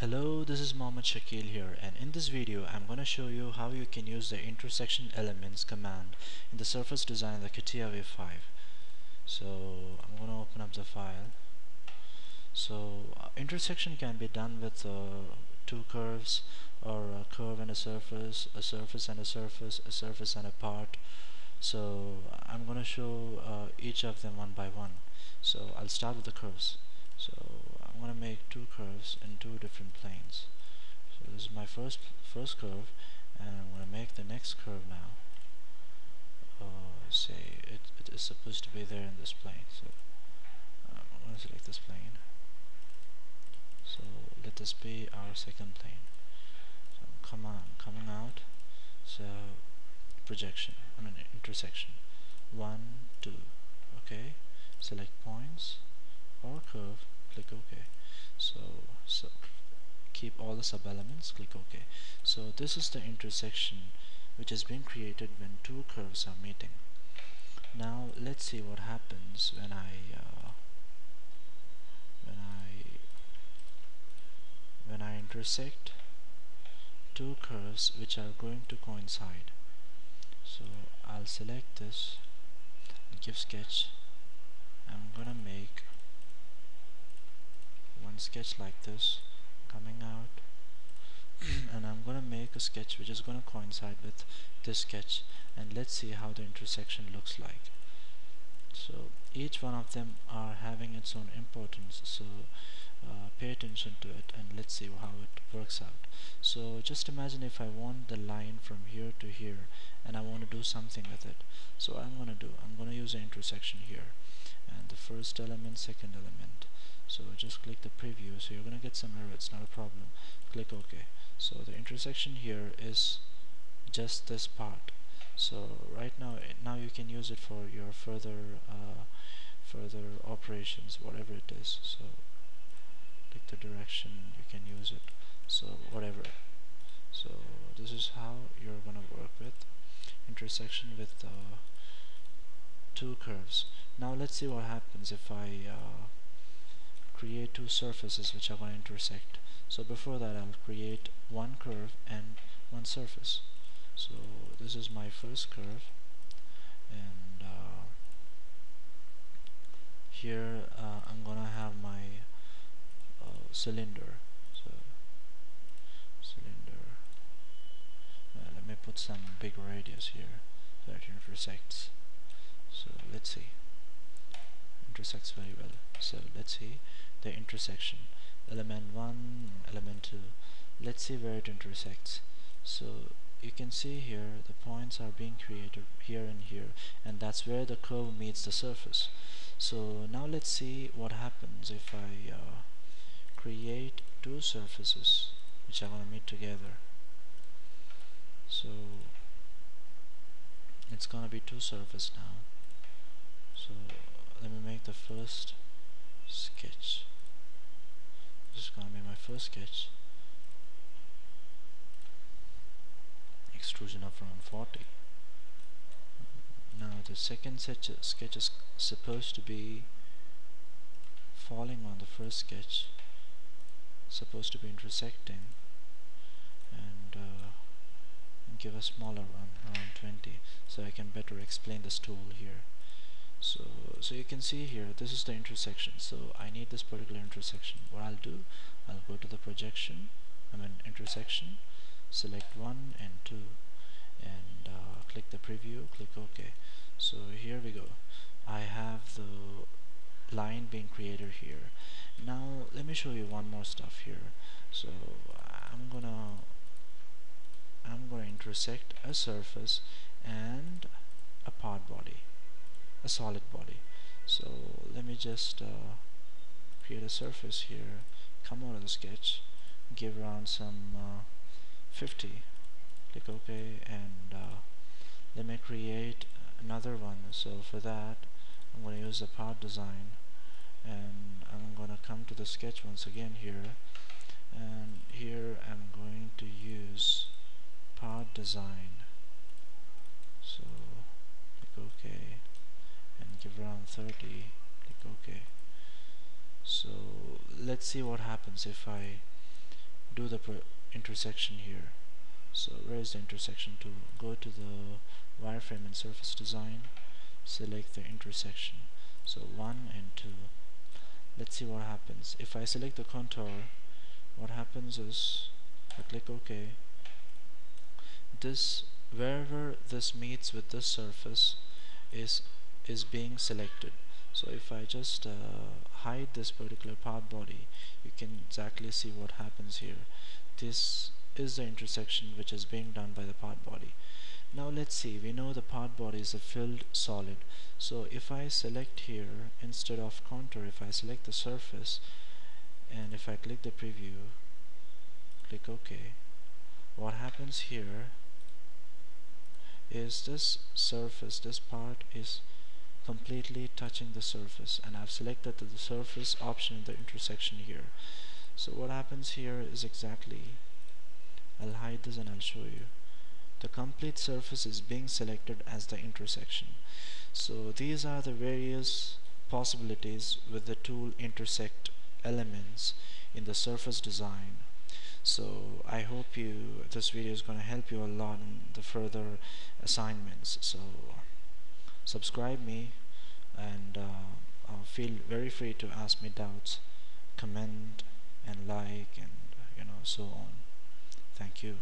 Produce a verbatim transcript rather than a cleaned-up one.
Hello, this is Mohammad Shaquille here, and in this video I'm going to show you how you can use the intersection elements command in the surface design of the Kitaya Wave five. So I'm going to open up the file. So uh, intersection can be done with uh, two curves, or a curve and a surface, a surface and a surface, a surface and a part. So I'm going to show uh, each of them one by one. So I'll start with the curves. So I'm going to make two curves in two different planes. So this is my first first curve, and I'm going to make the next curve now. Uh, say it, it is supposed to be there in this plane. So uh, I'm going to select this plane. So let this be our second plane. So I'm come on, coming out. So projection, I mean intersection. One, two. Okay. Select points or curve. Click OK. So, so keep all the sub elements. Click OK. So this is the intersection which has been created when two curves are meeting. Now let's see what happens when I uh, when I when I intersect two curves which are going to coincide. So I'll select this and give sketch. I'm gonna make one sketch like this coming out and I'm gonna make a sketch which is gonna coincide with this sketch, and let's see how the intersection looks like. So each one of them are having its own importance, so uh, pay attention to it and let's see how it works out. So just imagine if I want the line from here to here and I want to do something with it. So what I'm gonna do, I'm gonna use the intersection here, and the first element, second element. So just click the preview, so you're gonna get some error, it's not a problem. Click OK. So the intersection here is just this part. So right now now you can use it for your further uh, further operations, whatever it is. So click the direction, you can use it. So whatever. So this is how you're gonna work with intersection with uh, two curves. Now let's see what happens if I uh, create two surfaces which are going to intersect. So before that I'll create one curve and one surface. So this is my first curve, and uh, here uh, I'm gonna have my uh, cylinder. So cylinder, uh, let me put some big radius here so that it intersects. So let's see, intersects very well. So let's see the intersection, element one, element two. Let's see where it intersects. So you can see here the points are being created here and here, and that's where the curve meets the surface. So now let's see what happens if I uh, create two surfaces which are going to meet together. So it's going to be two surfaces now. So let me make the first sketch. This is going to be my first sketch. Extrusion of around forty. Now the second sketch is supposed to be falling on the first sketch, supposed to be intersecting, and uh, give a smaller one around twenty, so I can better explain this tool here. So, so you can see here this is the intersection. So I need this particular intersection. What I'll do, I'll go to the projection, I mean intersection, select one and two, and uh, click the preview, click OK. So here we go. I have the line being created here. Now let me show you one more stuff here. So I'm gonna I'm gonna intersect a surface and a part body, a solid body. So let me just uh, create a surface here, come out of the sketch, give around some uh, fifty, click OK, and uh, let me create another one. So for that I'm going to use the part design, and I'm going to come to the sketch once again here, and here I'm going to use part design. So click OK and give around thirty, click OK. So let's see what happens if I do the intersection here. So where is the intersection tool? Go to the wireframe and surface design, select the intersection, so one and two. Let's see what happens. If I select the contour, what happens is I click OK. This, wherever this meets with this surface, is is being selected. So if I just uh, hide this particular path body, you can exactly see what happens here. This is the intersection which is being done by the path body. Now let's see, we know the path body is a filled solid. So if I select here, instead of contour, if I select the surface, and if I click the preview, click OK, what happens here is this surface, this part is completely touching the surface, and I've selected the surface option in the intersection here. So what happens here is exactly, I'll hide this and I'll show you. The complete surface is being selected as the intersection. So these are the various possibilities with the tool intersect elements in the surface design. So I hope you this video is going to help you a lot in the further assignments. So subscribe me, and uh, I'll feel very free to ask me doubts, comment and like, and you know, so on. Thank you.